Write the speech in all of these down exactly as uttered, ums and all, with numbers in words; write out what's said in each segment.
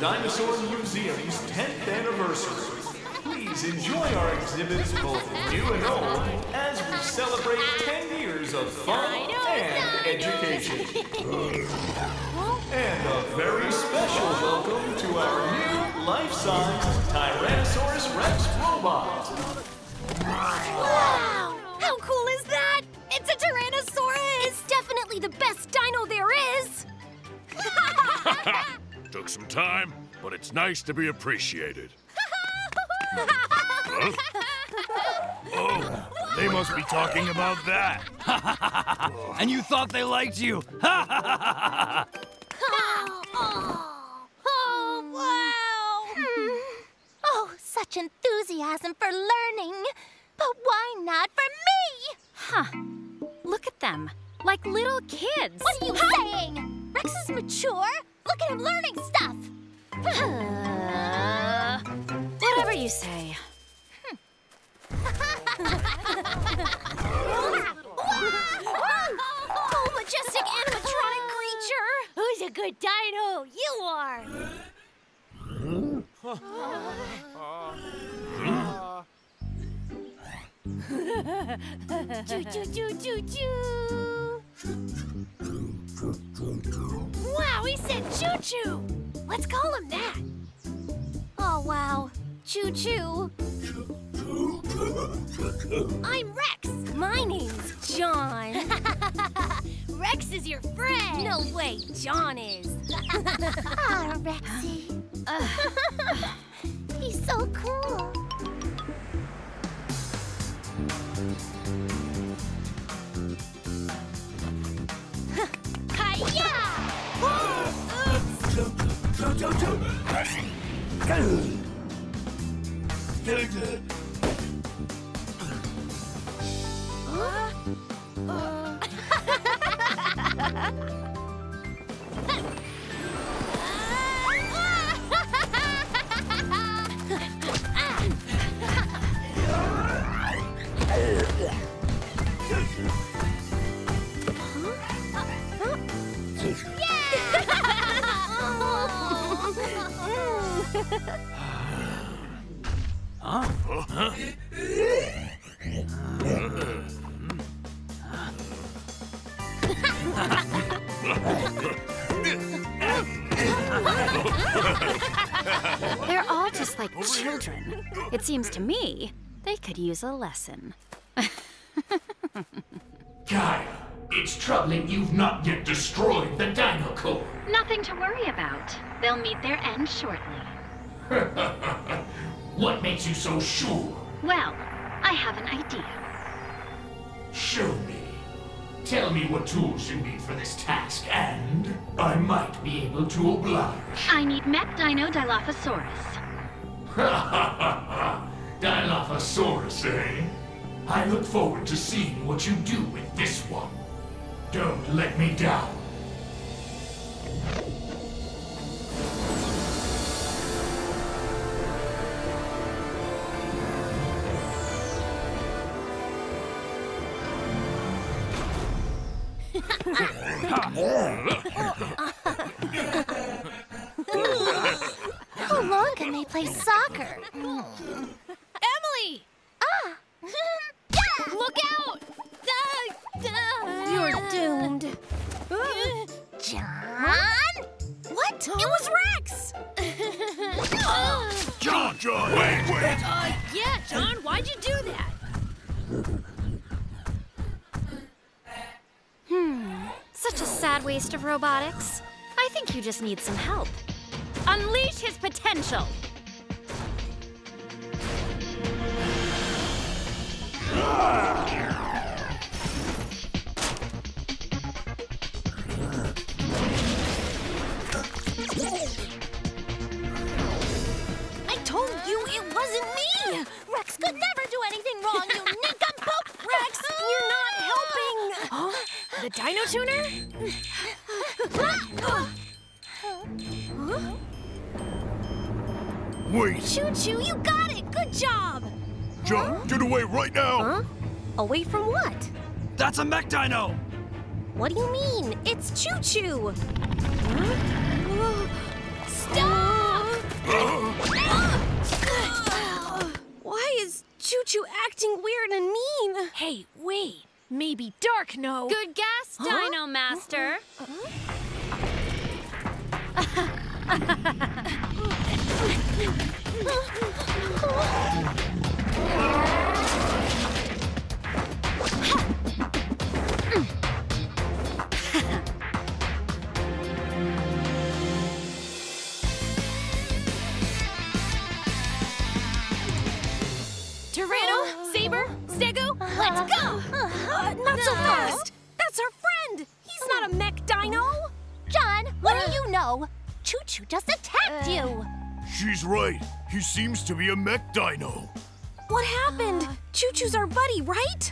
Dinosaur Museum's tenth anniversary. Please enjoy our exhibits, both new and old, as we celebrate ten years of fun and education. And a very special welcome to our new life-sized Tyrannosaurus Rex robot. Wow! How cool is that? It's a Tyrannosaurus! It's definitely the best dino there is! Took some time, but it's nice to be appreciated. Huh? Oh, they must be talking about that. And you thought they liked you. Oh, oh, oh, wow. Hmm. Oh, such enthusiasm for learning. But why not for me? Huh. Look at them, like little kids. What are you huh? saying? Rex is mature. Look at him learning stuff. Uh, whatever you say. Hmm. Oh, majestic animatronic creature. Who's a good dino? You are. Choo-choo-choo-choo-choo. Wow, he said Choo-Choo! Let's call him that. Oh, wow. Choo-Choo. I'm Rex. My name's John. Rex is your friend. No way, John is. Oh, Rexy. Uh, He's so cool. Huh? Huh? They're all just like children. It seems to me they could use a lesson. Kaya, it's troubling you've not yet destroyed the Dino Core. Nothing to worry about. They'll meet their end shortly. What makes you so sure? Well, I have an idea. Show me. Tell me what tools you need for this task, and I might be able to oblige. I need Mech Dino Dilophosaurus. Ha ha ha ha! Dilophosaurus, eh? I look forward to seeing what you do with this one. Don't let me down. How long can they play soccer? Emily! Ah! Look out! You're doomed. John? What? It was Rex! John, John, wait, wait! Uh, yeah, John, why'd you do that? Hmm, such a sad waste of robotics. I think you just need some help. Unleash his potential! I told you it wasn't me! Rex could never do anything wrong, you nincompoop! Rex, you're not helping! Huh? The Dino Tuner? Wait! Choo-Choo, you got it! Good job! John, huh? Get away right now! Huh? Away from what? That's a Mech Dino! What do you mean? It's Choo-Choo! Huh? Stop! baby Darkno. Good guess, huh? Dino Master. Uh -huh. Tyranno, Saber, Stego, let's go! Uh, not so fast! That's our friend! He's not a mech dino! John, what do you know? Chu-Chu just attacked uh, you! She's right. He seems to be a mech dino. What happened? Uh, Chu-Chu's our buddy, right?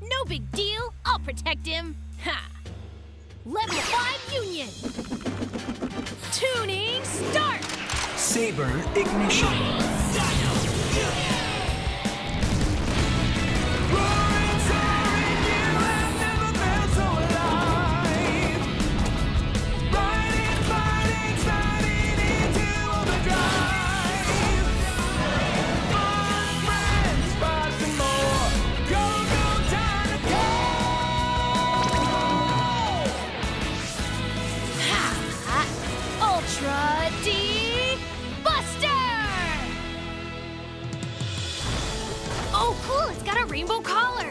No big deal. I'll protect him. Ha. Level five Union! Tuning start! Saber ignition. Dino Union! Ultra D-Buster! Oh, cool, it's got a rainbow collar.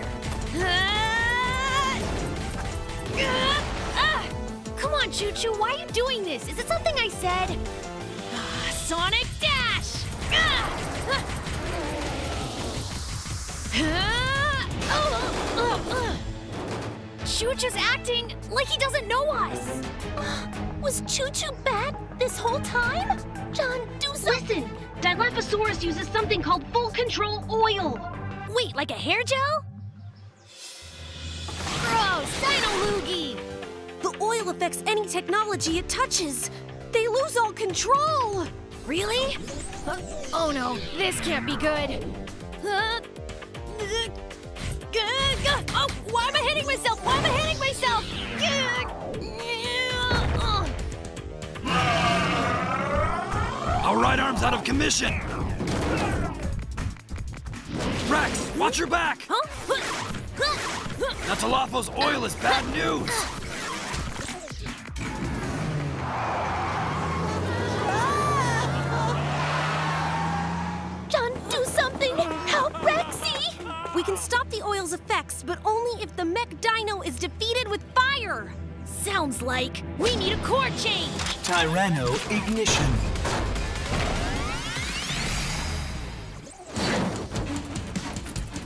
Uh, uh, uh. Come on, Chu-Chu, why are you doing this? Is it something I said? Uh, Sonic Dash! Uh, uh. Uh, uh, uh, uh. Chu-Chu's acting like he doesn't know us. Uh, was Chu-Chu bad this whole time? John, do something. Listen, Dilophosaurus uses something called full control oil. Wait, like a hair gel? Gross, Dino Loogie. The oil affects any technology it touches. They lose all control. Really? Uh, oh no, this can't be good. Uh, uh, Oh, why am I hitting myself? Why am I hitting myself? Our right arm's out of commission. Rex, watch your back. Huh? Natalopho's oil is bad news. John, do something. Help Rexy. We can stop the oil's effects, but only if the mech dino is defeated with fire! Sounds like we need a core change! Tyranno ignition.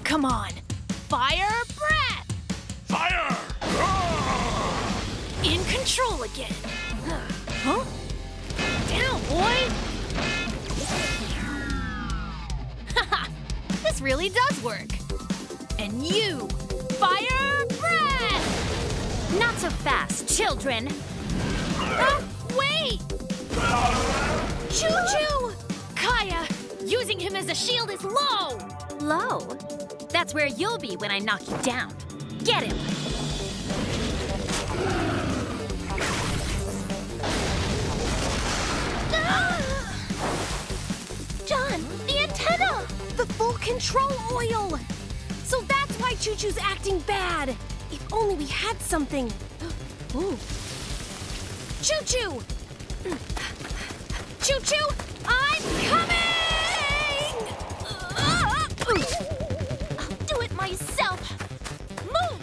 Come on. Fire breath! Fire! In control again. Huh? Down, boy! Haha! This really does work. And you, fire breath! Not so fast, children. Oh, wait! Chu-Chu! Kaya, using him as a shield is low! Low? That's where you'll be when I knock you down. Get him! Ah! John, the antenna! The full control oil! So that's why Chu-Chu's acting bad. If only we had something. Ooh. Chu-Chu! Chu-Chu, I'm coming! Uh, I'll do it myself. Move!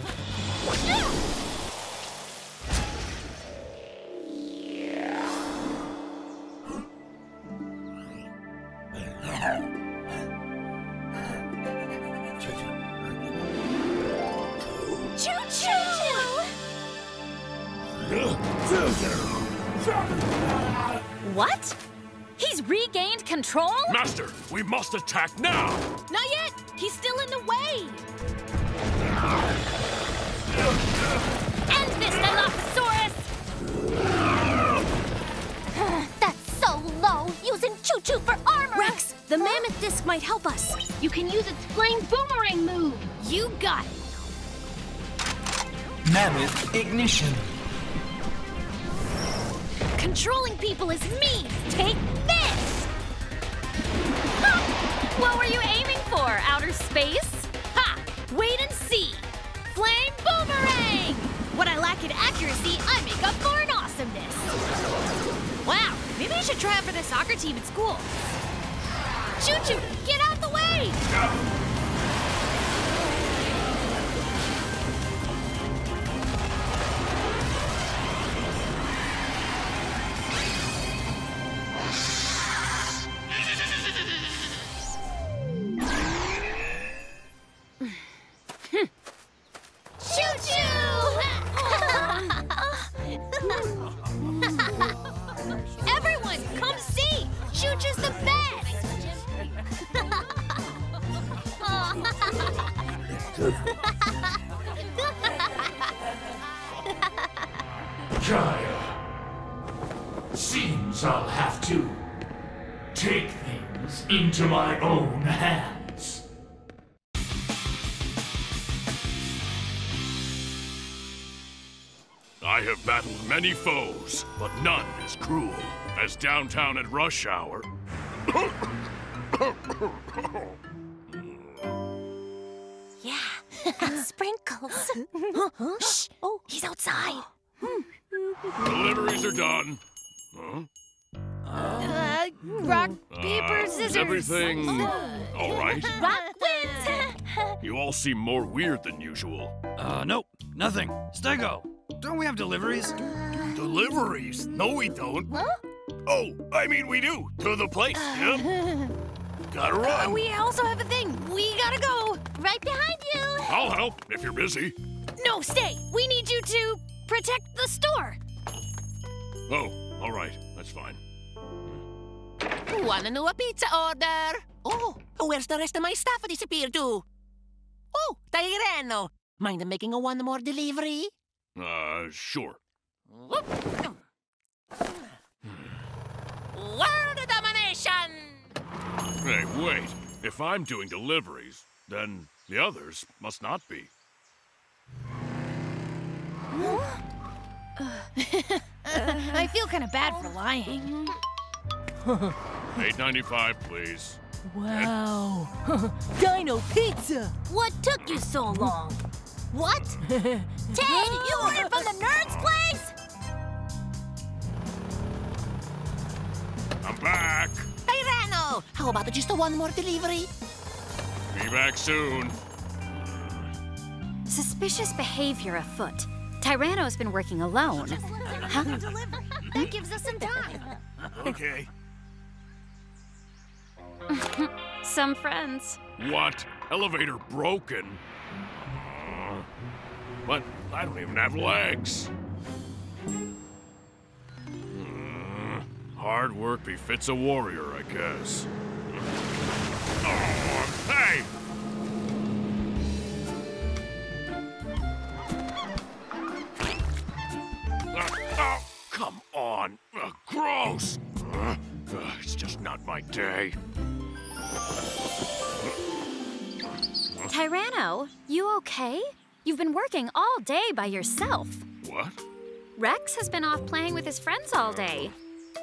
What? He's regained control? Master, we must attack now! Not yet! He's still in the way! End this, Dilophosaurus! That's so low! Using Chu-Chu for armor! Rex, the mammoth disc might help us. You can use its flame boomerang move. You got it. Mammoth ignition. Controlling people is me! Take this! Ha! What were you aiming for, outer space? Ha! Wait and see! Flame rocket accuracy, I make up for an awesomeness. Wow, maybe I should try out for the soccer team at school. Chu-Chu, get out the way! Go. Many foes, but none as cruel as downtown at rush hour. Yeah, sprinkles. Huh? Shh! Oh, he's outside. Deliveries are done. Huh? Uh, rock, paper, scissors. Uh, everything all right? Rock wins. You all seem more weird than usual. Uh, nope, nothing. Stego, don't we have deliveries? Deliveries? No, we don't. Huh? Oh, I mean, we do. To the place, yeah? Gotta run. Uh, we also have a thing. We gotta go. Right behind you. I'll help, if you're busy. No, stay. We need you to protect the store. Oh, all right. That's fine. Wanna know a pizza order? Oh, where's the rest of my stuff disappeared to? Oh, Taireno. Mind making a one more delivery? Uh, sure. World domination! Hey, wait. If I'm doing deliveries, then the others must not be. Huh? uh, I feel kind of bad for lying. eight ninety-five, please. Wow. Dino Pizza! What took you so long? What? Ted, you ordered from the nerd's place? I'm back. Tyranno, how about just one more delivery? Be back soon. Suspicious behavior afoot. Tyranno's been working alone. Huh? That gives us some time. Okay. Some friends. What? Elevator broken? But I don't even have legs. Mm, hard work befits a warrior, I guess. Oh, hey! Uh, oh, come on. Uh, gross. Uh, uh, it's just not my day. Tyranno, you okay? You've been working all day by yourself. What? Rex has been off playing with his friends all day.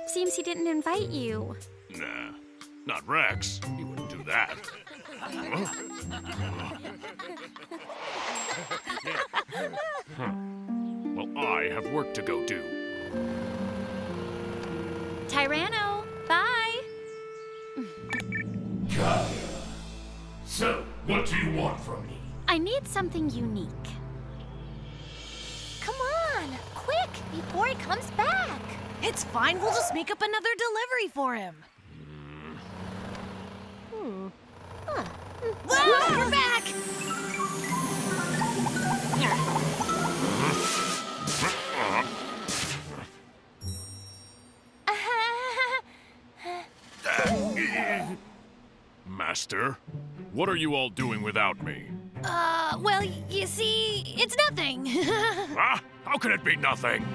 Seems he didn't invite you. Nah, not Rex. He wouldn't do that. Huh. Well, I have work to go do. Tyranno, bye. Kaya. So, what do you want from me? I need something unique. Come on, quick, before he comes back. It's fine, we'll just make up another delivery for him. Hmm. Huh. Whoa, we're back! Master, what are you all doing without me? Uh, well, you see, it's nothing. Huh? How can it be nothing?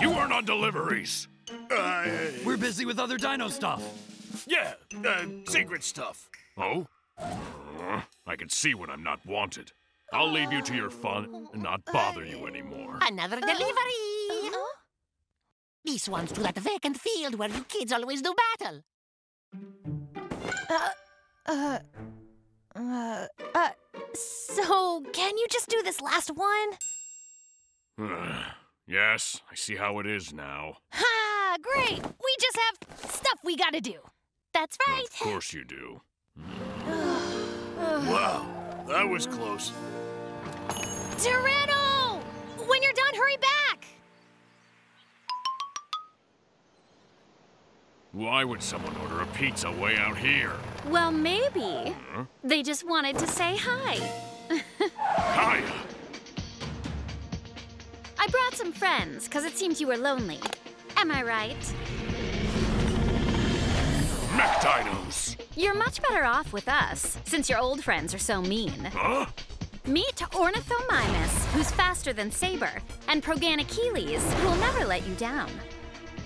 You aren't on deliveries. Uh, We're busy with other dino stuff. Yeah, uh, secret stuff. Oh? I can see when I'm not wanted. I'll leave you to your fun and not bother you anymore. Another delivery! Uh-huh. This one's to that vacant field where you kids always do battle. Uh, uh... Uh, uh, so, can you just do this last one? Yes, I see how it is now. Ha! Great! We just have stuff we gotta do. That's right. Of course you do. Wow, that was close. Tyranno! When you're done, hurry back! Why would someone order a pizza way out here? Well, maybe. Huh? They just wanted to say hi. Kaya! I brought some friends, because it seemed you were lonely. Am I right? Mech Dinos! You're much better off with us, since your old friends are so mean. Huh? Meet Ornithomimus, who's faster than Saber, and Proganochelys, who'll never let you down.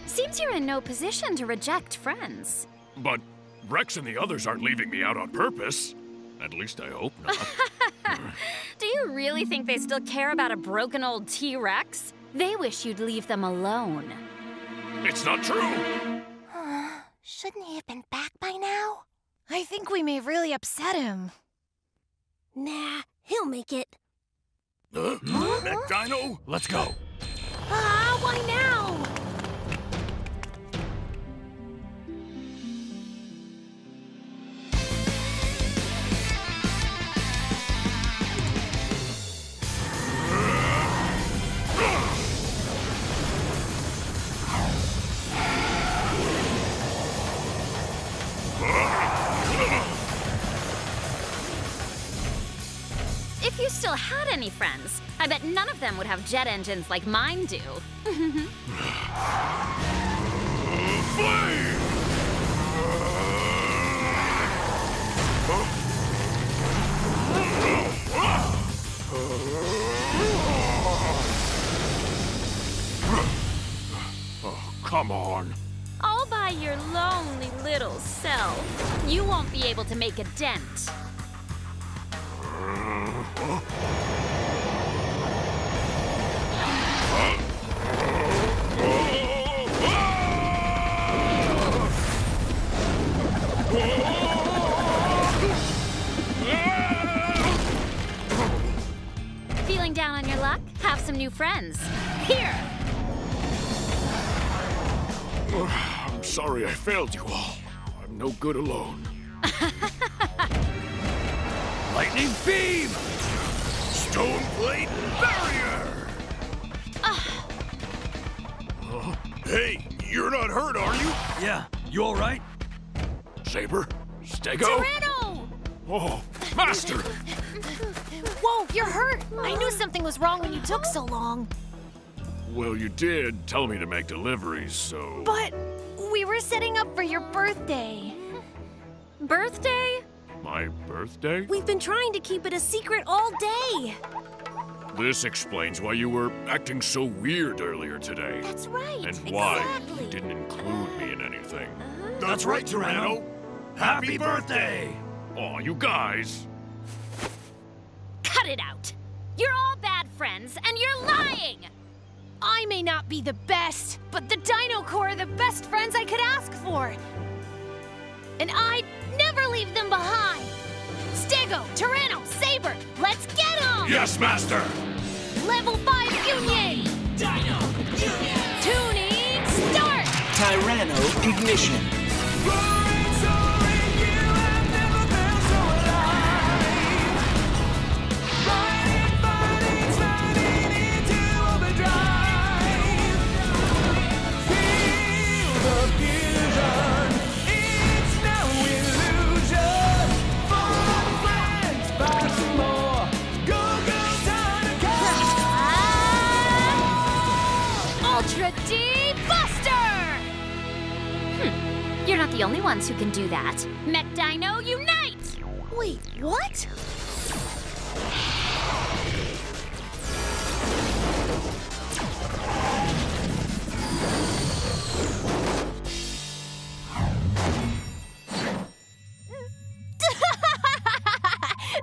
Seems you're in no position to reject friends. But Rex and the others aren't leaving me out on purpose. At least I hope not. Do you really think they still care about a broken old T-Rex? They wish you'd leave them alone. It's not true! Shouldn't he have been back by now? I think we may have really upset him. Nah, he'll make it. Uh, huh? Mech Dino, let's go. Ah, uh, why now? Had any friends, I bet none of them would have jet engines like mine do. Oh, come on. All by your lonely little self, you won't be able to make a dent. Feeling down on your luck? Have some new friends. Here! I'm sorry I failed you all. I'm no good alone. Lightning beam! Stone plate barrier! Uh. Uh, hey, you're not hurt, are you? Yeah, you all right? Saber? Stego? Tyranno! Oh, Master! Whoa, you're hurt! I knew something was wrong when you took so long. Well, you did tell me to make deliveries, so... But we were setting up for your birthday. Birthday? My birthday? We've been trying to keep it a secret all day. This explains why you were acting so weird earlier today. That's right. And exactly. Why you didn't include me in anything. Uh, That's, That's right, Tyranno. Happy, Happy birthday. Aw, you guys. Cut it out. You're all bad friends, and you're lying. I may not be the best, but the Dino Core are the best friends I could ask for. And I'd never leave them behind! Stego, Tyranno, Saber, let's get them! Yes, Master! Level five Union! Dino Union! Tuning start! Tyranno ignition. Ultra D-Buster! Hmm. You're not the only ones who can do that. Mech Dino, unite! Wait, what?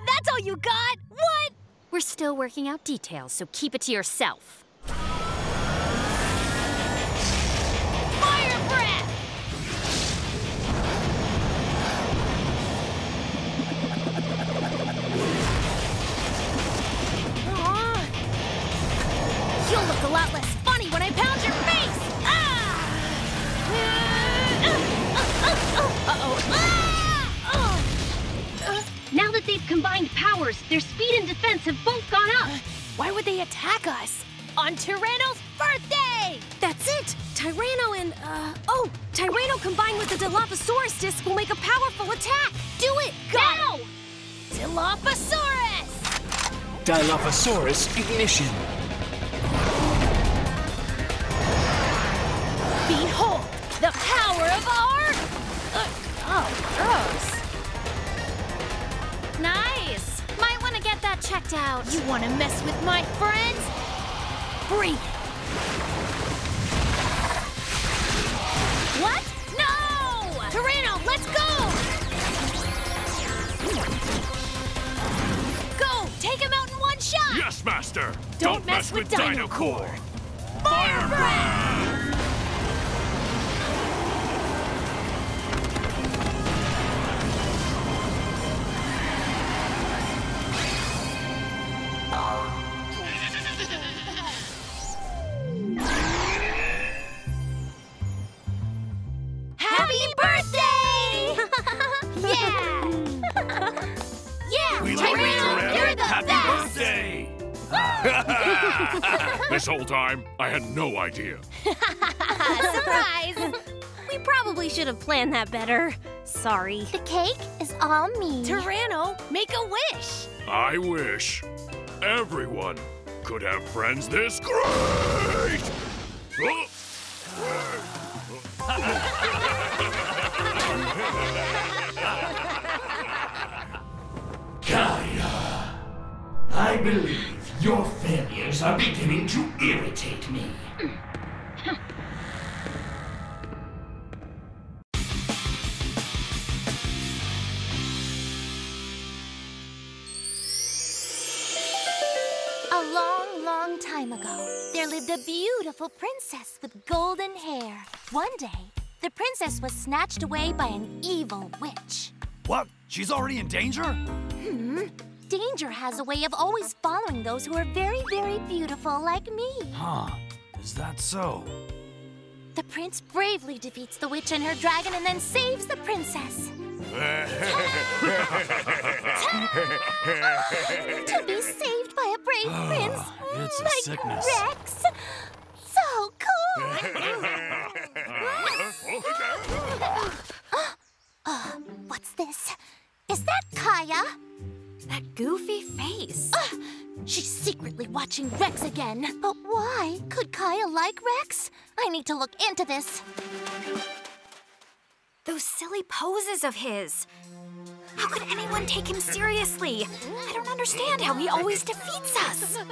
That's all you got? What? We're still working out details, so keep it to yourself. You'll combined powers, their speed and defense have both gone up. Why would they attack us? On Tyranno's birthday! That's it! Tyranno and, uh... Oh! Tyranno combined with the Dilophosaurus disc will make a powerful attack! Do it! Now! Dilophosaurus! Dilophosaurus ignition. Behold! The power of our... Uh, oh, gross. Nice! Might want to get that checked out. You want to mess with my friends? Breathe. What? No! Tyranno, let's go! Go! Take him out in one shot! Yes, Master! Don't, Don't mess, mess with, with Dino Core! Core. Fire breath! This whole time, I had no idea. Surprise! We probably should have planned that better. Sorry. The cake is all me. Tyranno, make a wish. I wish everyone could have friends this great! Kaya, I believe your failures are beginning to irritate me. A long, long time ago, there lived a beautiful princess with golden hair. One day, the princess was snatched away by an evil witch. What? She's already in danger? Hmm. Danger has a way of always following those who are very, very beautiful like me. Huh, is that so? The prince bravely defeats the witch and her dragon and then saves the princess. To be saved by a brave uh, prince it's a like sickness. Rex. So cool. uh, what's this? Is that Kaya? That goofy face. Uh, she's secretly watching Rex again. But why? Could Kaya like Rex? I need to look into this. Those silly poses of his. How could anyone take him seriously? I don't understand how he always defeats us. uh,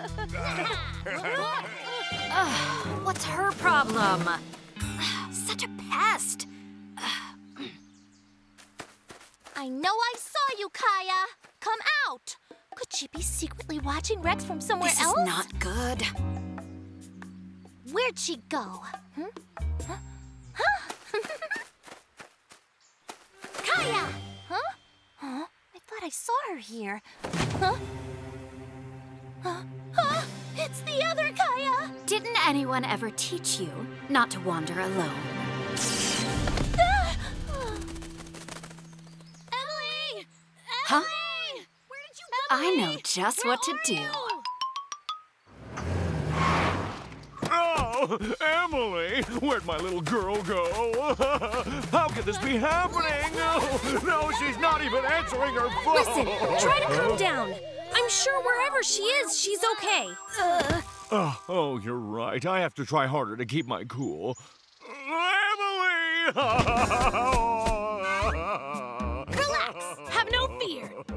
what's her problem? Uh, such a pest. Uh, I know I saw you, Kaya. Come out! Could she be secretly watching Rex from somewhere this else? This is not good. Where'd she go? Hmm? Huh? Huh? Kaya! Huh? Huh? I thought I saw her here. Huh? Huh? Huh? It's the other Kaya! Didn't anyone ever teach you not to wander alone? Ah! Emily! Huh? Emily! I know just what to do. Oh, Emily! Where'd my little girl go? How could this be happening? No, no, she's not even answering her phone! Listen, try to calm down. I'm sure wherever she is, she's okay. Uh. Oh, oh, you're right. I have to try harder to keep my cool. Emily!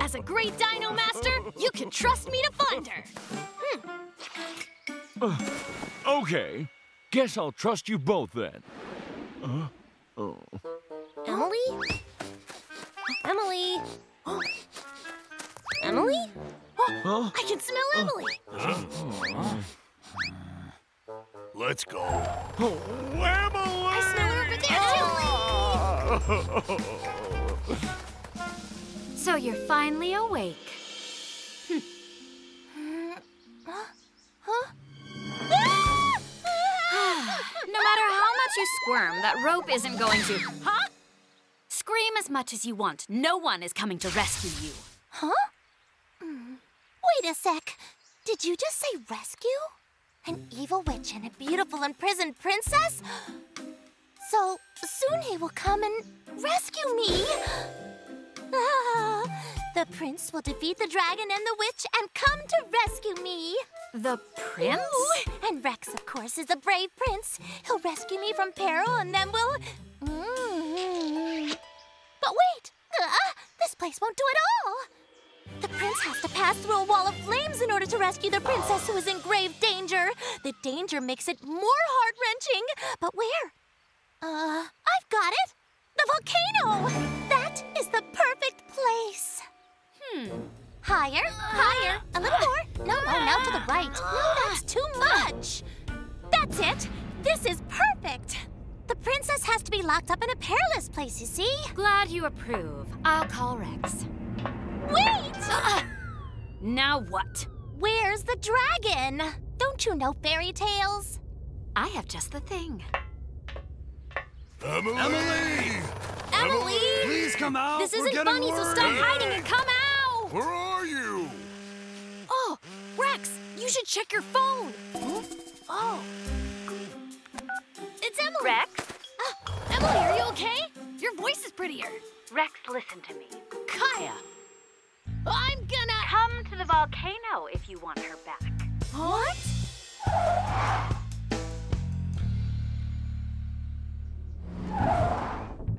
As a great Dino Master, you can trust me to find her. Hmm. Uh, okay. Guess I'll trust you both then. Uh, oh. Emily? Emily? Oh. Emily? Oh, huh? I can smell Emily. Huh? Let's go. Oh, Emily! I smell her over there, ah! Emily! So you're finally awake. Hm. Huh? Huh? No matter how much you squirm, that rope isn't going to... Huh? Scream as much as you want. No one is coming to rescue you. Huh? Wait a sec. Did you just say rescue? An evil witch and a beautiful imprisoned princess? So soon he will come and rescue me. Ah, the prince will defeat the dragon and the witch and come to rescue me. The prince? Ooh, and Rex, of course, is a brave prince. He'll rescue me from peril and then we'll... Mm-hmm. But wait, uh, this place won't do it all. The prince has to pass through a wall of flames in order to rescue the princess who is in grave danger. The danger makes it more heart-wrenching. But where? Uh, I've got it! The volcano! That is the perfect place. Hmm. Higher, higher, a little more. No, no, now to the right. No, that's too much. That's it. This is perfect. The princess has to be locked up in a perilous place, you see? Glad you approve. I'll call Rex. Wait! Uh, now what? Where's the dragon? Don't you know fairy tales? I have just the thing. Emily! Emily! Emily! Please come out! This isn't funny, so stop hiding and come out! Where are you? Oh, Rex, you should check your phone. Huh? Oh. It's Emily. Rex? Uh, Emily, are you okay? Your voice is prettier. Rex, listen to me. Kaya! I'm gonna... Come to the volcano if you want her back. What?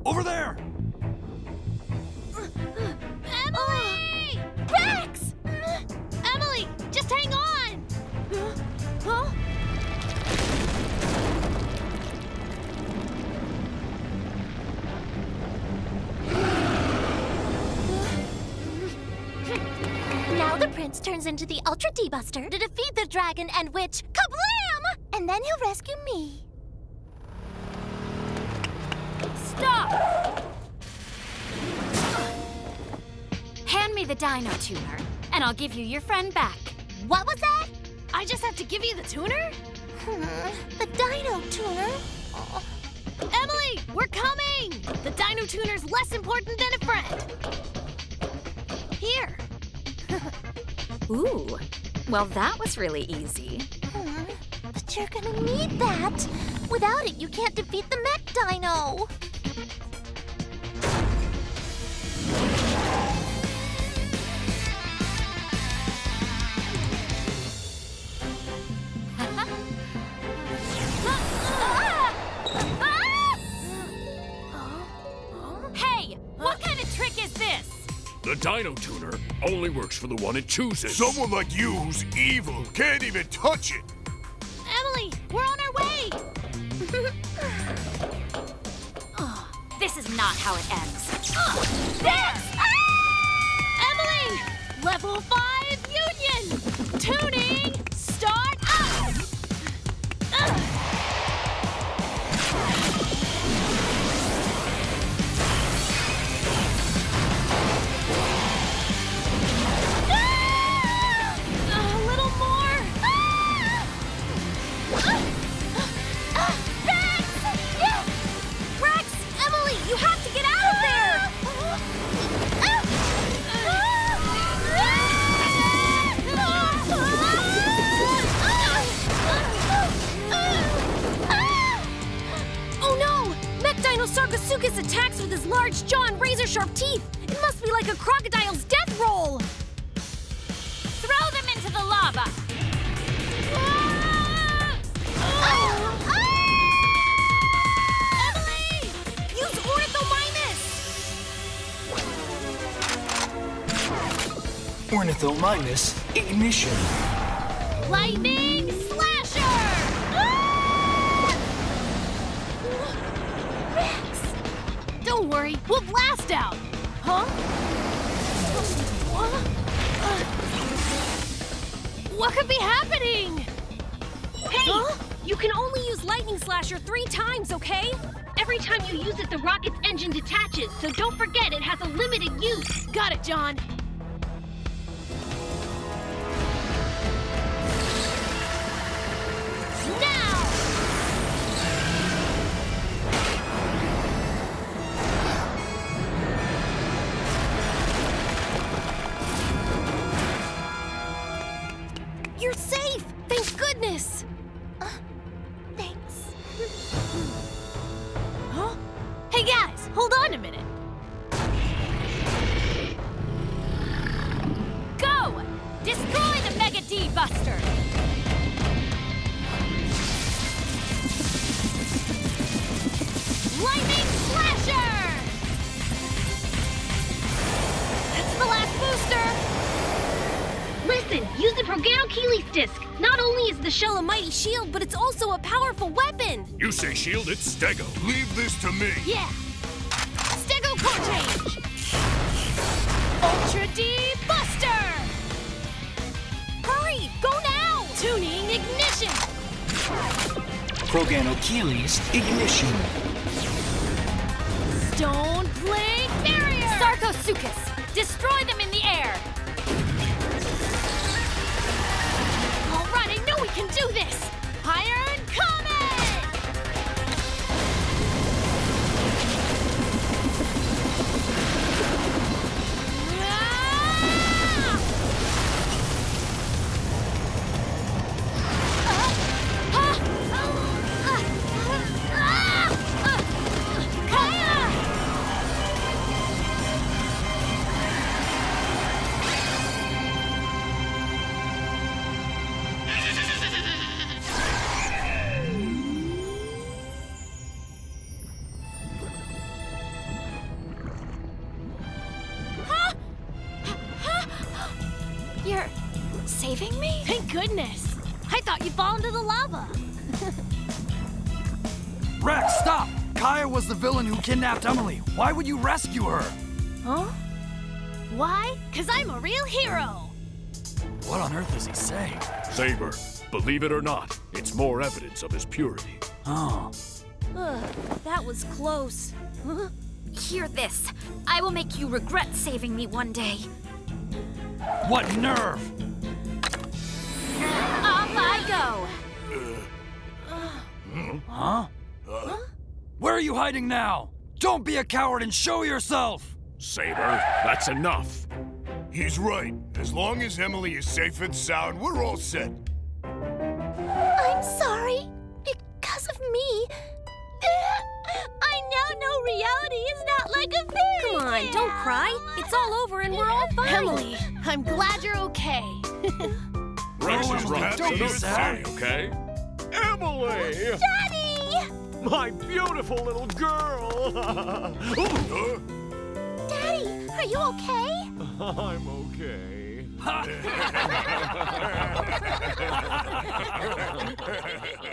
Over there! Emily! Rex! Emily, just hang on! Huh? Now the prince turns into the Ultra D-Buster to defeat the dragon and witch, kablam! And then he'll rescue me. Stop! Hand me the Dino Tuner, and I'll give you your friend back. What was that? I just have to give you the tuner? Hmm, the Dino Tuner? Oh. Emily, we're coming! The Dino Tuner's less important than a friend. Here. Ooh, well that was really easy. Hmm, but you're gonna need that. Without it, you can't defeat the Mech Dino. Hey, what kind of trick is this? The Dino Tuner only works for the one it chooses. Someone like you who's evil can't even touch it. Emily, we're on our way. Oh, this is not how it ends. Oh, there. Ah! Emily, level five union. Tuning, start up. Ugh. Sarcosuchus attacks with his large jaw and razor-sharp teeth. It must be like a crocodile's death roll. Throw them into the lava. Ah! Ah! Ah! Emily! Use Ornithomimus. Ornithomimus ignition. Lightning Slasher! Don't worry, we'll blast out! Huh? What could be happening? Hey! Huh? You can only use Lightning Slasher three times, okay? Every time you use it, the rocket's engine detaches, so don't forget it has a limited use. Got it, John. Buster. Lightning Slasher! That's the last booster. Listen, use the Proganochelys disc. Not only is the shell a mighty shield, but it's also a powerful weapon. You say shield, it's Stego. Leave this to me. Yeah. Stego core change. Ultra D-Buster! Hurry, go now! Tuning ignition! Proganochelys ignition. Stone Plague Barrier! Sarcosuchus, destroy them in the air! All right, I know we can do this! Iron Goodness! I thought you'd fall into the lava! Rex, stop! Kaya was the villain who kidnapped Emily. Why would you rescue her? Huh? Why? Because I'm a real hero! What on earth is he saying? Saber, believe it or not, it's more evidence of his purity. Oh. Ugh, that was close. Huh? Hear this. I will make you regret saving me one day. What nerve! Off I go! Uh, huh? Huh? Where are you hiding now? Don't be a coward and show yourself! Saber, that's enough. He's right. As long as Emily is safe and sound, we're all set. I'm sorry. Because of me. I now know reality is not like a fairy tale. Come on, don't cry. It's all over and we're all fine. Emily, I'm glad you're okay. Rex is right. Don't be sad, okay? Emily! Daddy! My beautiful little girl! Daddy, are you okay? I'm okay.